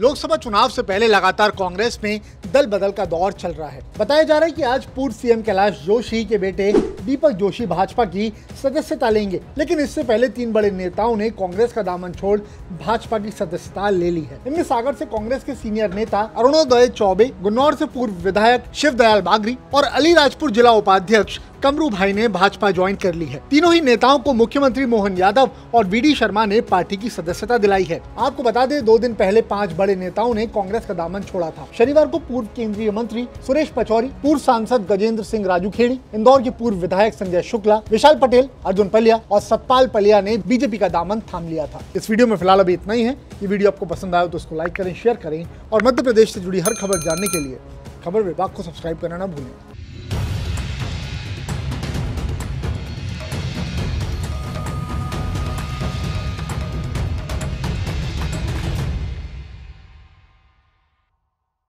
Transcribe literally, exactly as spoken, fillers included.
लोकसभा चुनाव से पहले लगातार कांग्रेस में दल बदल का दौर चल रहा है। बताया जा रहा है कि आज पूर्व सीएम कैलाश जोशी के बेटे दीपक जोशी भाजपा की सदस्यता लेंगे, लेकिन इससे पहले तीन बड़े नेताओं ने कांग्रेस का दामन छोड़ भाजपा की सदस्यता ले ली है। इनमें सागर से कांग्रेस के सीनियर नेता अरुणोदय चौबे, गुन्नौर से पूर्व विधायक शिव दयाल बागरी और अलीराजपुर जिला उपाध्यक्ष कमरू भाई ने भाजपा ज्वाइन कर ली है। तीनों ही नेताओं को मुख्यमंत्री मोहन यादव और वीडी शर्मा ने पार्टी की सदस्यता दिलाई है। आपको बता दें, दो दिन पहले पांच बड़े नेताओं ने कांग्रेस का दामन छोड़ा था। शनिवार को पूर्व केंद्रीय मंत्री सुरेश पचौरी, पूर्व सांसद गजेंद्र सिंह राजू खेड़ी, इंदौर के पूर्व विधायक संजय शुक्ला, विशाल पटेल, अर्जुन पलिया और सतपाल पलिया ने बीजेपी का दामन थाम लिया था। इस वीडियो में फिलहाल अभी इतना ही है। ये वीडियो आपको पसंद आया तो उसको लाइक करें, शेयर करें और मध्य प्रदेश से जुड़ी हर खबर जानने के लिए खबर बेबाक को सब्सक्राइब करना न भूलें।